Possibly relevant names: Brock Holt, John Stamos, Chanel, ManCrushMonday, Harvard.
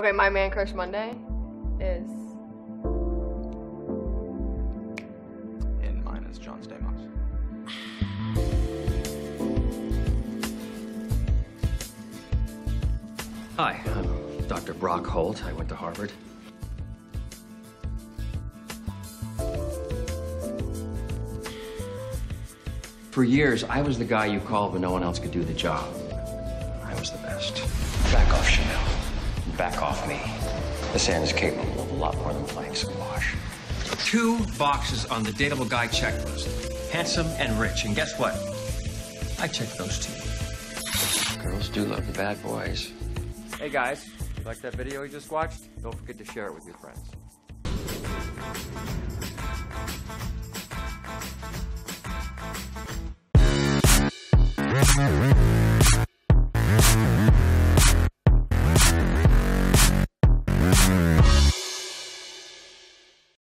Okay, my Man Crush Monday is... And mine is John Stamos. Hi, I'm Dr. Brock Holt. I went to Harvard. For years, I was the guy you called when no one else could do the job. I was the best. Back off, Chanel. Back off me. The sand is capable of a lot more than playing squash. 2 boxes on the dateable guy checklist. Handsome and rich. And guess what? I checked those 2. Girls do love the bad boys. Hey, guys. If you liked that video you just watched, don't forget to share it with your friends.